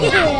Yeah.